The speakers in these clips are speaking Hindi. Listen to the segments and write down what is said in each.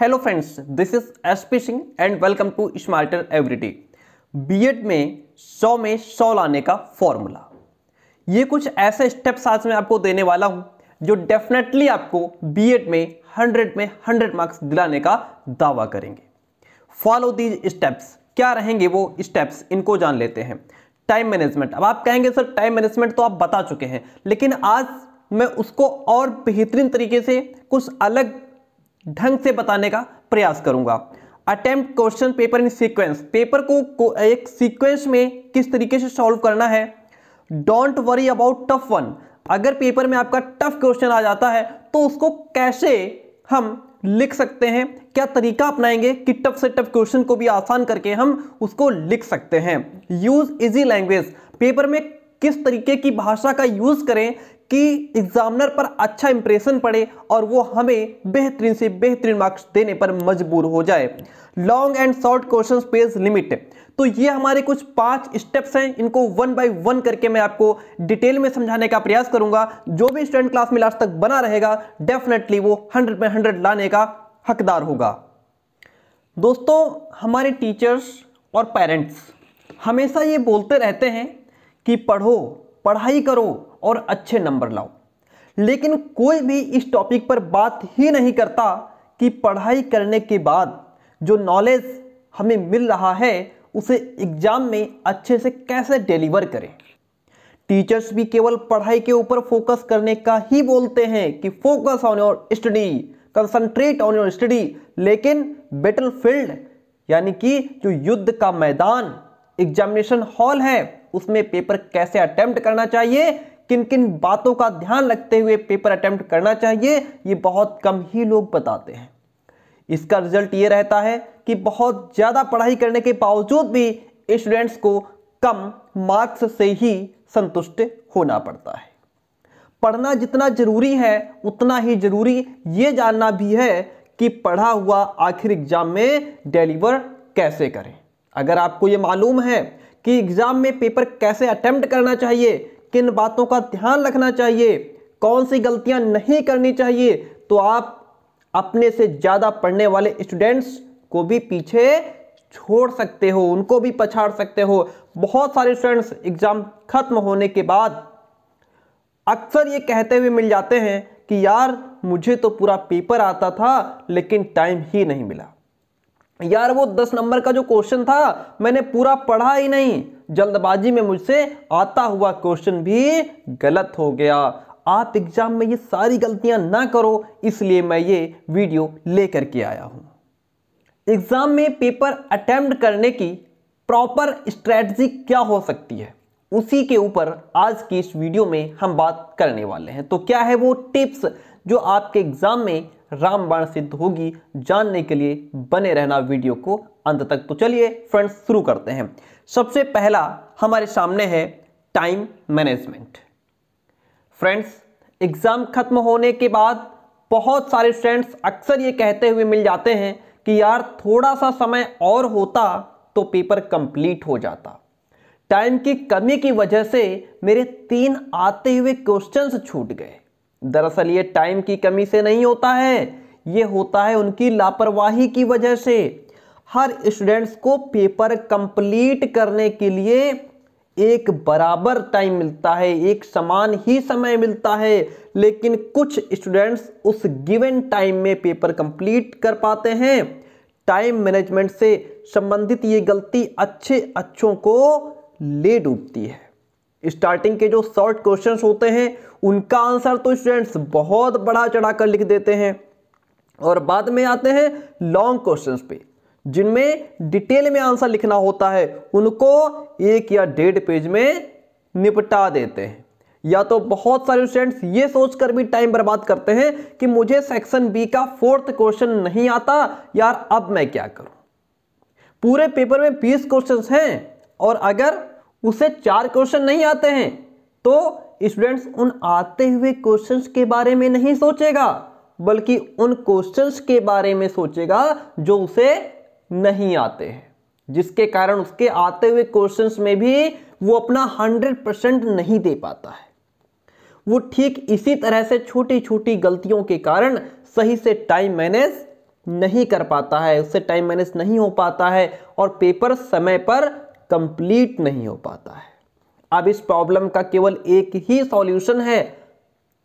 Hello friends, this is SP Singh and welcome to smarter everyday. BEd में 100 में 100 लाने का फॉर्मूला। ये कुछ ऐसे स्टेप्स आज मैं आपको देने वाला हूँ जो डेफिनेटली आपको बीएड में 100 मार्क्स दिलाने का दावा करेंगे। Follow these steps. क्या रहेंगे वो स्टेप्स, इनको जान लेते हैं। Time management. अब आप कहेंगे सर टाइम मैनेजमेंट तो आप बता चुके हैं, लेकिन आज मैं उसको और बेहतरीन तरीके से कुछ अलग ढंग से बताने का प्रयास करूंगा। Attempt question paper in sequence. Paper को एक सीक्वेंस में किस तरीके से सॉल्व करना है। Don't worry about tough one. अगर पेपर में आपका टफ क्वेश्चन आ जाता है तो उसको कैसे हम लिख सकते हैं, क्या तरीका अपनाएंगे कि टफ से टफ क्वेश्चन को भी आसान करके हम उसको लिख सकते हैं। Use easy language. पेपर में किस तरीके की भाषा का यूज करें कि एग्जामिनर पर अच्छा इंप्रेशन पड़े और वो हमें बेहतरीन से बेहतरीन मार्क्स देने पर मजबूर हो जाए। Long and short question page limit. तो ये हमारे कुछ 5 स्टेप्स हैं, इनको 1 by 1 करके मैं आपको डिटेल में समझाने का प्रयास करूंगा। जो भी स्टूडेंट क्लास में लास्ट तक बना रहेगा डेफिनेटली वो 100 में 100 लाने का हकदार होगा। दोस्तों, हमारे टीचर्स और पेरेंट्स हमेशा ये बोलते रहते हैं कि पढ़ो, पढ़ाई करो और अच्छे नंबर लाओ, लेकिन कोई भी इस टॉपिक पर बात ही नहीं करता कि पढ़ाई करने के बाद जो नॉलेज हमें मिल रहा है उसे एग्जाम में अच्छे से कैसे डिलीवर करें। टीचर्स भी केवल पढ़ाई के ऊपर फोकस करने का ही बोलते हैं कि focus on your study, concentrate on your study, लेकिन बैटल फील्ड यानी कि जो युद्ध का मैदान एग्जामिनेशन हॉल है उसमें पेपर कैसे अटेम्प्ट करना चाहिए, किन किन बातों का ध्यान रखते हुए पेपर अटेम्प्ट करना चाहिए, ये बहुत कम ही लोग बताते हैं। इसका रिजल्ट ये रहता है कि बहुत ज़्यादा पढ़ाई करने के बावजूद भी स्टूडेंट्स को कम मार्क्स से ही संतुष्ट होना पड़ता है। पढ़ना जितना ज़रूरी है उतना ही ज़रूरी ये जानना भी है कि पढ़ा हुआ आखिर एग्ज़ाम में डिलीवर कैसे करें। अगर आपको ये मालूम है कि एग्ज़ाम में पेपर कैसे अटेम्प्ट करना चाहिए, किन बातों का ध्यान रखना चाहिए, कौन सी गलतियां नहीं करनी चाहिए, तो आप अपने से ज़्यादा पढ़ने वाले स्टूडेंट्स को भी पीछे छोड़ सकते हो, उनको भी पछाड़ सकते हो। बहुत सारे स्टूडेंट्स एग्ज़ाम खत्म होने के बाद अक्सर ये कहते हुए मिल जाते हैं कि यार मुझे तो पूरा पेपर आता था लेकिन टाइम ही नहीं मिला, यार वो 10 नंबर का जो क्वेश्चन था मैंने पूरा पढ़ा ही नहीं, जल्दबाजी में मुझसे आता हुआ क्वेश्चन भी गलत हो गया। आप एग्जाम में ये सारी गलतियां ना करो, इसलिए मैं ये वीडियो लेकर के आया हूं। एग्जाम में पेपर अटेम्प्ट करने की प्रॉपर स्ट्रेटजी क्या हो सकती है, उसी के ऊपर आज की इस वीडियो में हम बात करने वाले हैं। तो क्या है वो टिप्स जो आपके एग्जाम में रामबाण सिद्ध होगी, जानने के लिए बने रहना वीडियो को अंत तक। तो चलिए फ्रेंड्स शुरू करते हैं। सबसे पहला हमारे सामने है टाइम मैनेजमेंट। फ्रेंड्स, एग्जाम खत्म होने के बाद बहुत सारे स्टूडेंट्स अक्सर ये कहते हुए मिल जाते हैं कि यार थोड़ा सा समय और होता तो पेपर कंप्लीट हो जाता, टाइम की कमी की वजह से मेरे 3 आते हुए क्वेश्चंस छूट गए। दरअसल ये टाइम की कमी से नहीं होता है, ये होता है उनकी लापरवाही की वजह से। हर स्टूडेंट्स को पेपर कंप्लीट करने के लिए एक बराबर टाइम मिलता है, एक समान ही समय मिलता है, लेकिन कुछ स्टूडेंट्स उस गिवन टाइम में पेपर कंप्लीट कर पाते हैं। टाइम मैनेजमेंट से संबंधित ये गलती अच्छों को ले डूबती है। स्टार्टिंग के जो शॉर्ट क्वेश्चंस होते हैं उनका आंसर तो स्टूडेंट्स बहुत बड़ा चढ़ाकर लिख देते हैं, और बाद में आते हैं लॉन्ग क्वेश्चंस पे जिनमें डिटेल में आंसर लिखना होता है, उनको 1 या 1.5 पेज में निपटा देते हैं। या तो बहुत सारे स्टूडेंट्स ये सोचकर भी टाइम बर्बाद करते हैं कि मुझे सेक्शन बी का 4th क्वेश्चन नहीं आता, यार अब मैं क्या करूं, पूरे पेपर में 20 क्वेश्चंस हैं और अगर उसे 4 क्वेश्चन नहीं आते हैं तो स्टूडेंट्स उन आते हुए क्वेश्चंस के बारे में नहीं सोचेगा, बल्कि उन क्वेश्चंस के बारे में सोचेगा जो उसे नहीं आते हैं, जिसके कारण उसके आते हुए क्वेश्चंस में भी वो अपना 100% नहीं दे पाता है। वो ठीक इसी तरह से छोटी छोटी गलतियों के कारण सही से टाइम मैनेज नहीं कर पाता है, उससे टाइम मैनेज नहीं हो पाता है और पेपर समय पर कंप्लीट नहीं हो पाता है। अब इस प्रॉब्लम का केवल एक ही सॉल्यूशन है।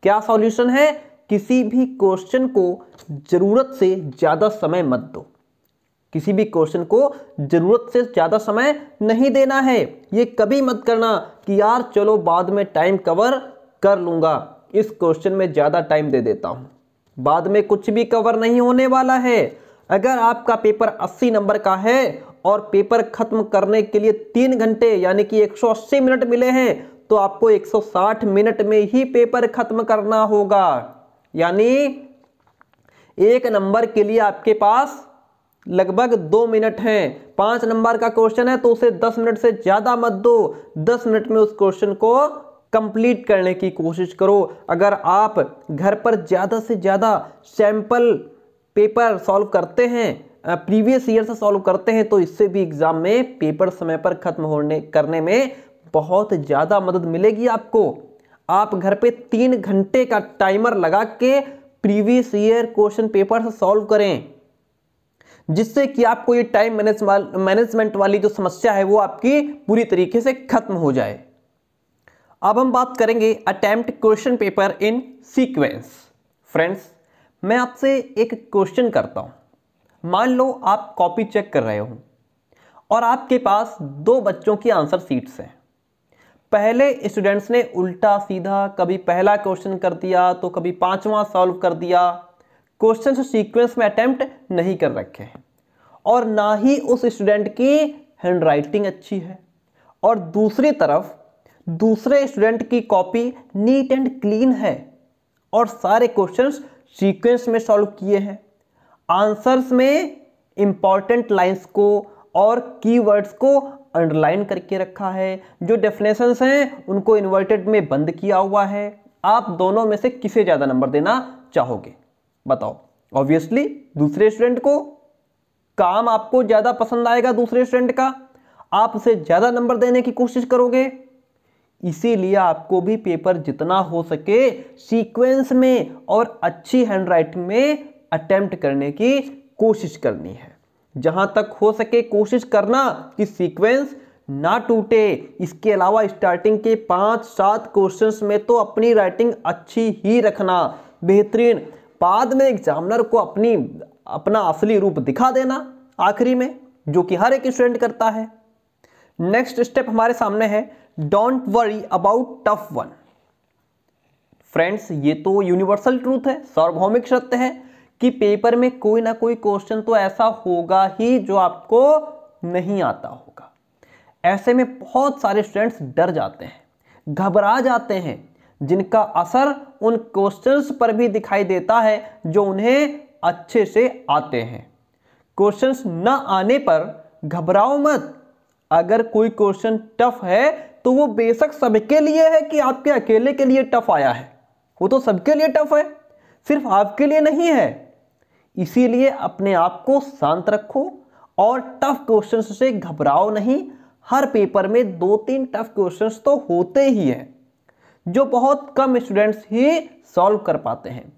क्या सॉल्यूशन है? किसी भी क्वेश्चन को ज़रूरत से ज़्यादा समय मत दो। किसी भी क्वेश्चन को ज़रूरत से ज़्यादा समय नहीं देना है। ये कभी मत करना कि यार चलो बाद में टाइम कवर कर लूँगा, इस क्वेश्चन में ज़्यादा टाइम दे देता हूँ, बाद में कुछ भी कवर नहीं होने वाला है। अगर आपका पेपर 80 नंबर का है और पेपर ख़त्म करने के लिए 3 घंटे यानी कि 180 मिनट मिले हैं तो आपको 160 मिनट में ही पेपर ख़त्म करना होगा। यानी 1 नंबर के लिए आपके पास लगभग 2 मिनट हैं। 5 नंबर का क्वेश्चन है तो उसे 10 मिनट से ज़्यादा मत दो। 10 मिनट में उस क्वेश्चन को कंप्लीट करने की कोशिश करो। अगर आप घर पर ज़्यादा से ज़्यादा सैम्पल पेपर सॉल्व करते हैं, प्रीवियस ईयर से सॉल्व करते हैं, तो इससे भी एग्ज़ाम में पेपर समय पर ख़त्म होने करने में बहुत ज़्यादा मदद मिलेगी आपको। आप घर पे 3 घंटे का टाइमर लगा के प्रीवियस ईयर क्वेश्चन पेपर से सॉल्व करें, जिससे कि आपको ये टाइम मैनेजमेंट वाली जो समस्या है वो आपकी पूरी तरीके से ख़त्म हो जाए। अब हम बात करेंगे attempt question paper in sequence. Friends, मैं आपसे एक क्वेश्चन करता हूं। मान लो आप कॉपी चेक कर रहे हो और आपके पास 2 बच्चों की आंसर शीट्स हैं। पहले स्टूडेंट्स ने उल्टा सीधा कभी पहला क्वेश्चन कर दिया तो कभी 5वां सॉल्व कर दिया, क्वेश्चन सीक्वेंस में अटेम्प्ट नहीं कर रखे हैं और ना ही उस स्टूडेंट की हैंडराइटिंग अच्छी है। और दूसरी तरफ दूसरे स्टूडेंट की कॉपी नीट एंड क्लीन है और सारे क्वेश्चंस सीक्वेंस में सॉल्व किए हैं। आंसर्स में इम्पॉर्टेंट लाइंस को और कीवर्ड्स को अंडरलाइन करके रखा है, जो डेफिनेशंस हैं उनको इन्वर्टेड में बंद किया हुआ है। आप दोनों में से किसे ज़्यादा नंबर देना चाहोगे बताओ? ऑब्वियसली दूसरे स्टूडेंट को। काम आपको ज़्यादा पसंद आएगा दूसरे स्टूडेंट का, आप उसे ज़्यादा नंबर देने की कोशिश करोगे। इसीलिए आपको भी पेपर जितना हो सके सीक्वेंस में और अच्छी हैंडराइटिंग में अटेम्प्ट करने की कोशिश करनी है। जहाँ तक हो सके कोशिश करना कि सीक्वेंस ना टूटे। इसके अलावा स्टार्टिंग के 5-7 क्वेश्चंस में तो अपनी राइटिंग अच्छी ही रखना, बेहतरीन। बाद में एग्जामिनर को अपना असली रूप दिखा देना आखिरी में, जो कि हर एक स्टूडेंट करता है। नेक्स्ट स्टेप हमारे सामने है don't worry about tough one. Friends, ये तो यूनिवर्सल ट्रूथ है, सार्वभौमिक सत्य है कि पेपर में कोई ना कोई क्वेश्चन तो ऐसा होगा ही जो आपको नहीं आता होगा। ऐसे में बहुत सारे स्टूडेंट्स डर जाते हैं, घबरा जाते हैं, जिनका असर उन क्वेश्चंस पर भी दिखाई देता है जो उन्हें अच्छे से आते हैं। क्वेश्चंस ना आने पर घबराओ मत। अगर कोई क्वेश्चन टफ है तो वो बेशक सबके लिए है कि आपके अकेले के लिए टफ आया है, वो तो सबके लिए टफ है, सिर्फ आपके लिए नहीं है। इसीलिए अपने आप को शांत रखो और टफ क्वेश्चंस से घबराओ नहीं। हर पेपर में 2-3 टफ क्वेश्चंस तो होते ही हैं जो बहुत कम स्टूडेंट्स ही सॉल्व कर पाते हैं।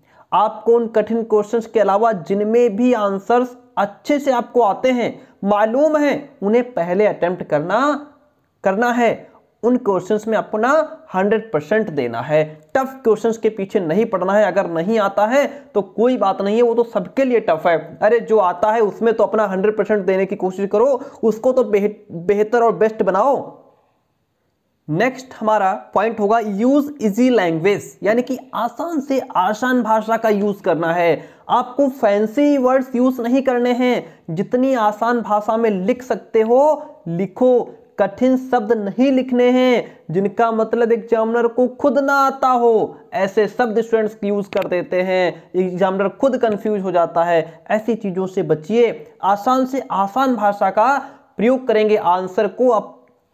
आपको उन कठिन क्वेश्चंस के अलावा जिनमें भी आंसर्स अच्छे से आपको आते हैं, मालूम है, उन्हें पहले अटेम्प्ट करना है। उन क्वेश्चंस में अपना 100% देना है। टफ क्वेश्चंस के पीछे नहीं पड़ना है। अगर नहीं आता है तो कोई बात नहीं है, वो तो सबके लिए टफ है। अरे जो आता है उसमें तो अपना 100% देने की कोशिश करो, उसको तो बेहतर और बेस्ट बनाओ। नेक्स्ट हमारा पॉइंट होगा यूज इजी लैंग्वेज, यानी कि आसान से आसान भाषा का यूज करना है। आपको फैंसी वर्ड्स यूज नहीं करने हैं। जितनी आसान भाषा में लिख सकते हो लिखो, कठिन शब्द नहीं लिखने हैं जिनका मतलब एग्जामिनर को खुद ना आता हो। ऐसे शब्द स्टूडेंट्स यूज़ कर देते हैं, एग्जामिनर खुद कंफ्यूज हो जाता है। ऐसी चीज़ों से बचिए, आसान से आसान भाषा का प्रयोग करेंगे, आंसर को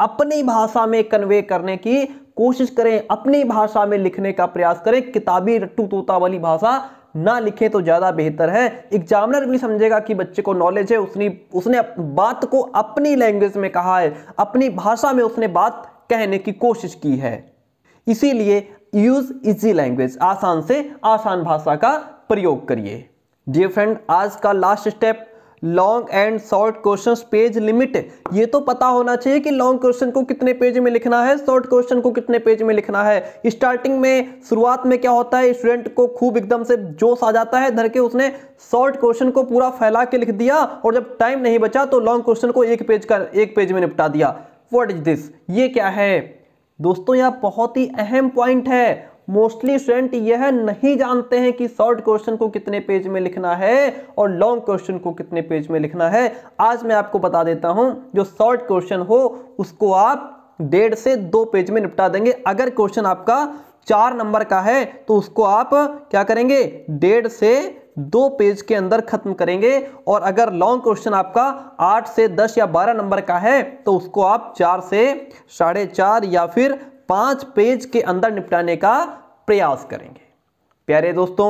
अपनी भाषा में कन्वे करने की कोशिश करें, अपनी भाषा में लिखने का प्रयास करें। किताबी रट्टू तोता वाली भाषा ना लिखें तो ज़्यादा बेहतर है। एग्जामिनर भी समझेगा कि बच्चे को नॉलेज है, उसने बात को अपनी लैंग्वेज में कहा है, अपनी भाषा में उसने बात कहने की कोशिश की है। इसीलिए यूज़ इजी लैंग्वेज, आसान से आसान भाषा का प्रयोग करिए। डियर फ्रेंड, आज का last step long and short question page limit. ये तो पता होना चाहिए कि लॉन्ग क्वेश्चन को कितने पेज में लिखना है, शॉर्ट क्वेश्चन को कितने पेज में लिखना है। स्टार्टिंग में, शुरुआत में क्या होता है, स्टूडेंट को खूब एकदम से जोश आ जाता है धर के, उसने शॉर्ट क्वेश्चन को पूरा फैला के लिख दिया और जब टाइम नहीं बचा तो लॉन्ग क्वेश्चन को एक पेज में निपटा दिया। What is this? ये क्या है दोस्तों? यह बहुत ही अहम पॉइंट है। मोस्टली स्टूडेंट यह नहीं जानते हैं कि शॉर्ट क्वेश्चन को कितने पेज में लिखना है और लॉन्ग क्वेश्चन को कितने पेज में लिखना है। आज मैं आपको बता देता हूं, जो शॉर्ट क्वेश्चन हो उसको आप 1.5 से 2 पेज में निपटा देंगे। अगर क्वेश्चन आपका 4 नंबर का है तो उसको आप क्या करेंगे, 1.5 से 2 पेज के अंदर खत्म करेंगे। और अगर लॉन्ग क्वेश्चन आपका 8 से 10 या 12 नंबर का है तो उसको आप 4 से 4.5 या फिर 5 पेज के अंदर निपटाने का प्रयास करेंगे। प्यारे दोस्तों,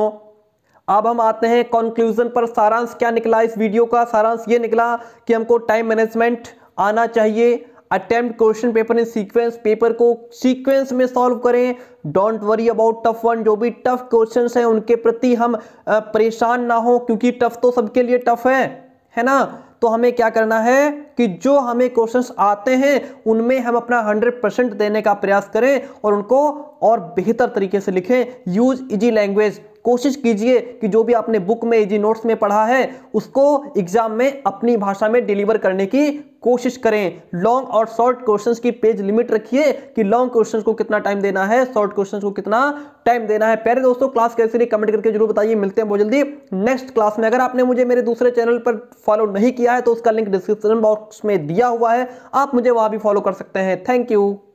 अब हम आते हैं कंक्लूजन पर। सारांश क्या निकला इस वीडियो का? सारांश ये निकला कि हमको टाइम मैनेजमेंट आना चाहिए, attempt question paper in sequence, paper को सीक्वेंस में सॉल्व करें, don't worry about tough one, जो भी टफ क्वेश्चंस हैं उनके प्रति हम परेशान ना हो क्योंकि टफ तो सबके लिए टफ है ना। तो हमें क्या करना है कि जो हमें क्वेश्चंस आते हैं उनमें हम अपना 100% देने का प्रयास करें और उनको और बेहतर तरीके से लिखें। यूज इजी लैंग्वेज, कोशिश कीजिए कि जो भी आपने बुक में इजी नोट्स में पढ़ा है उसको एग्जाम में अपनी भाषा में डिलीवर करने की कोशिश करें। लॉन्ग और शॉर्ट क्वेश्चंस की पेज लिमिट रखिए कि लॉन्ग क्वेश्चंस को कितना टाइम देना है, शॉर्ट क्वेश्चंस को कितना टाइम देना है। प्यारे दोस्तों, क्लास कैसी रही कमेंट करके जरूर बताइए। मिलते हैं बहुत जल्दी नेक्स्ट क्लास में। अगर आपने मुझे मेरे दूसरे चैनल पर फॉलो नहीं किया है तो उसका लिंक डिस्क्रिप्शन बॉक्स में दिया हुआ है, आप मुझे वहां भी फॉलो कर सकते हैं। Thank you.